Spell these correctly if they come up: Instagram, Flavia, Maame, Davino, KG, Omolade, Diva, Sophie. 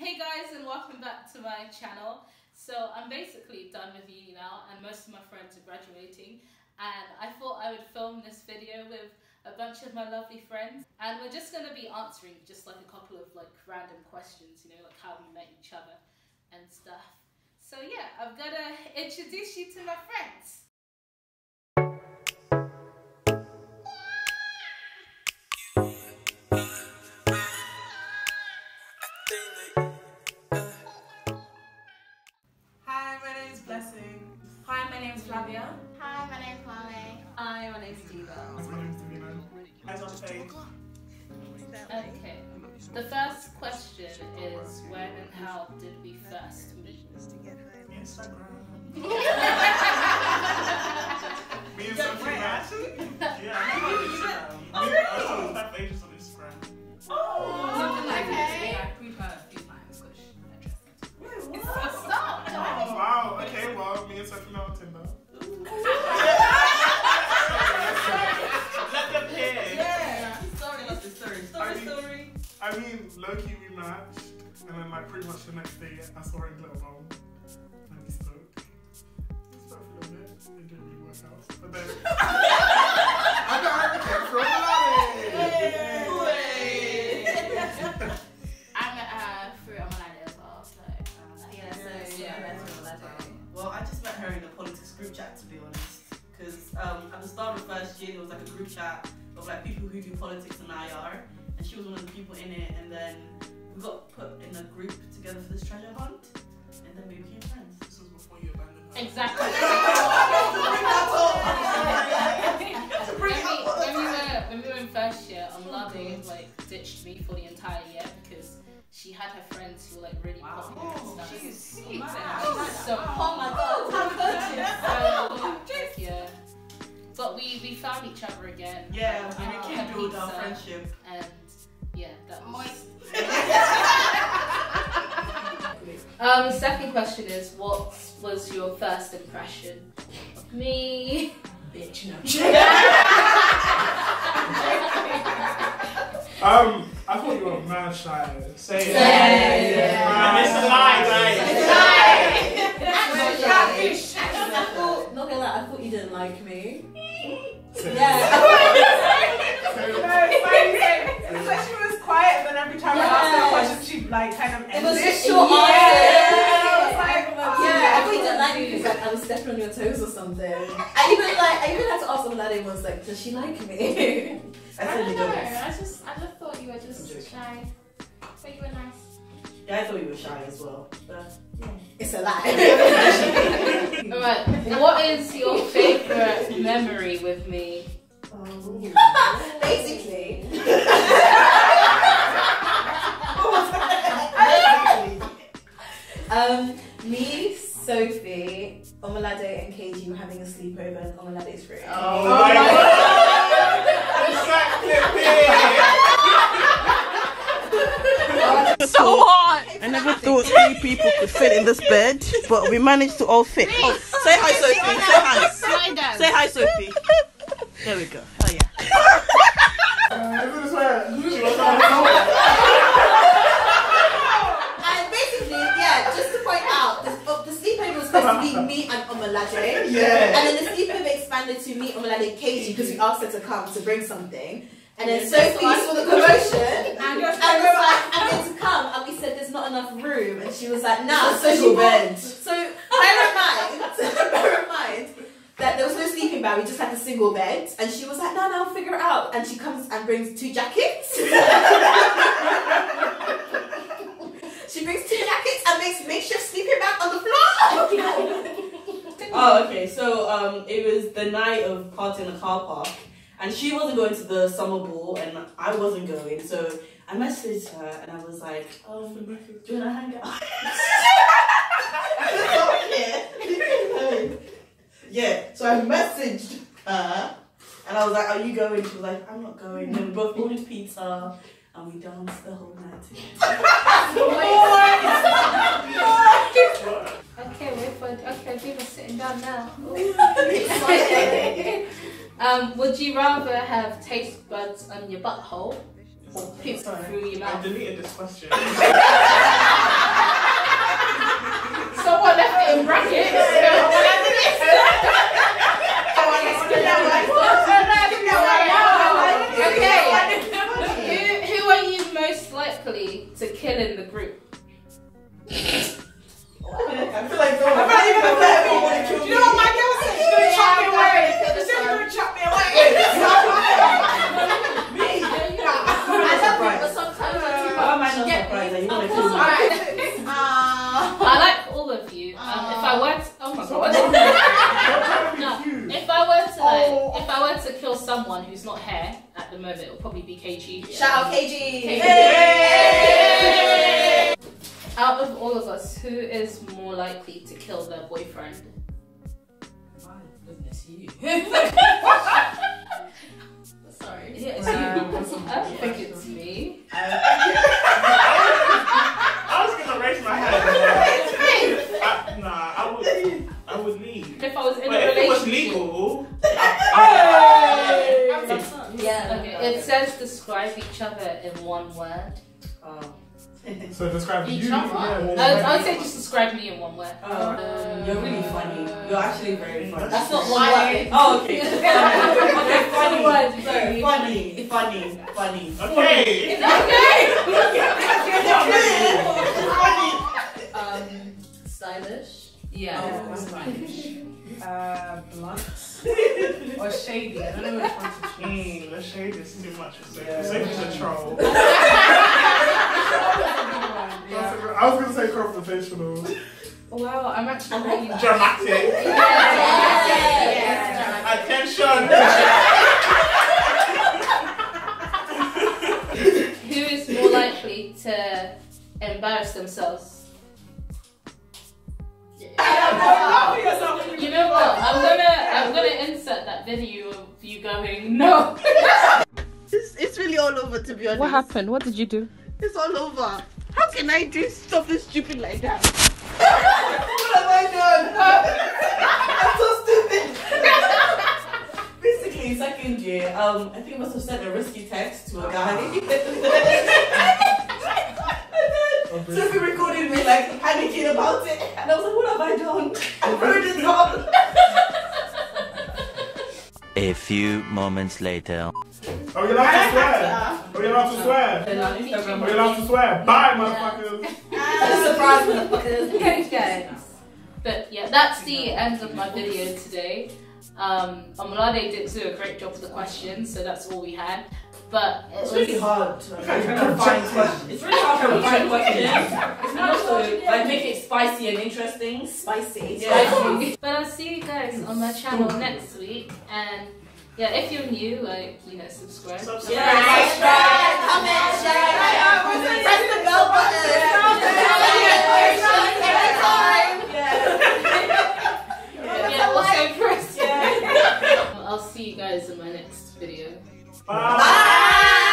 Hey guys, and welcome back to my channel. So I'm basically done with uni now, and most of my friends are graduating, and I thought I would film this video with a bunch of my lovely friends, and we're just going to be answering just like a couple of like random questions, you know, like how we met each other and stuff. So yeah, I'm gonna introduce you to my friends. Flavia. Hi, my name's Maame. Hi, my name's Diva. Hi, my name's Davino. Hi, Sophie. Okay, the first question is, when and how did we first meet? Instagram. Me and Sophie met? Yeah, I saw the back pages on Instagram. Oh! Something like that. We've heard a few times, which I just... Stop! Wow, okay, well, me and Sophie met on Tinder. I mean, low-key we matched, and then like pretty much the next day I saw her in Little Bowl, and we spoke. We spoke for a little bit, it didn't really work out, but then... I got her again from Omolade! I met her through Omolade as well, so... Yeah, I met her through Omolade. Well, I just met her in the politics group chat, to be honest, because at the start of first year there was like a group chat of like people who do politics and IR. And she was one of the people in it, and then we got put in a group together for this treasure hunt, and then we became friends. This was before you abandoned her. Exactly. When we were in first year, Omolade like ditched me for the entire year because she had her friends who were like really popular and stuff. She was so, oh my god, how gorgeous. But we found each other again. Yeah, we rekindled our friendship. And yeah, that was... second question is, what was your first impression of me? Bitch, no. I thought you were mad shy. Say it. Yeah. It's a lie, guys. It's a lie. Not gonna lie, I thought you didn't like me. Yeah. So she was quiet, but every time I asked her a question, she like kind of ended. It was just short answer. Yeah, I thought you didn't like me because like I was stepping on your toes or something. I even had to ask Omolade once, like, does she like me? I just thought you were just shy. But you were nice. Yeah, I thought you were shy as well. But yeah. It's a lie. Alright, what is your favourite memory with me? Oh. Basically. Me, Sophie, Omolade and KG were having a sleepover in Omolade's room. Oh my god! So hot! I never thought three people could fit in this bed, but we managed to all fit. Oh, say hi, Sophie. Say hi. Say hi, Sophie. There we go. Oh yeah. And basically, yeah, just to point out, the sleepover was supposed to be me and Omolade. Yeah. And then the sleepover expanded to me, Omolade, KG, because we asked her to come to bring something. And then Sophie saw the commotion and we were like, I'm going to come, and we said there's not enough room, and she was like, nah, so she went. So bear in mind that there was no sleeping bag, we just had a single bed, and she was like, no, I'll figure it out, and she comes and brings two jackets. She brings two jackets and makes makeshift sleeping bag on the floor. Oh, okay, so it was the night of party in the car park. And she wasn't going to the summer ball, and I wasn't going, so I messaged her and I was like, do you wanna hang out? Yeah, so I messaged her and I was like, are you going? She was like, I'm not going. And we both ordered pizza and we danced the whole night. Okay, wait for it. Okay, people are sitting down now. Would you rather have taste buds on your butthole or poop through your mouth? I deleted this question. killing the group. I feel like no one. I feel like you're gonna kill me. You know what my girl said? She's gonna chop me away. She's gonna chop me away. Me? I love you, but sometimes I get me. I like all of you. If I were to, oh my god. No, if I were to kill someone who's not here at the moment, it would probably be KG. Shout out KG. Out of all of us, who is more likely to kill their boyfriend? My goodness, you. Sorry. Yeah, I think it's me. I was gonna raise my hand. I would leave. If I was in a relationship. If it was legal. Yeah. Okay. It says describe each other in one word. Oh. So describe you. I would say just describe me in one word. You're really funny. You're actually very funny. That's not one word. Oh, okay. Okay, funny words. Funny. Okay. It's okay. Stylish. Yeah. Oh, stylish. Blunt or shady. I don't know which one to choose. The shade is too much. Sophie's a troll. Yeah. I was gonna say confrontational. Well, I'm actually dramatic. Yeah. Attention. Who is more likely to embarrass themselves? You know what? I'm gonna insert that video of you going no. It's really all over, to be honest. What happened? What did you do? It's all over. How can I do something stupid like that? What have I done? I'm so stupid. Basically, second year, I think I must have sent a risky text to a guy. So he recorded me like panicking about it, and I was like, what have I done? I ruined it all. A few moments later. Are we allowed to swear? Are we allowed to swear? Are we allowed to swear? Bye, motherfuckers! Surprise, motherfuckers! Okay, guys. But yeah, that's the end of my video today. Omolade did do a great job with the questions, so that's all we had. But it's really hard to find questions. It's really hard to find questions. It's not so, like, make it spicy and interesting. Spicy. Yeah. But I'll see you guys on my channel next week, and yeah, if you're new, like, you know, subscribe. Yeah, subscribe, comment, share, press the bell button. Yeah, also press. I'll see you guys in my next video. Bye.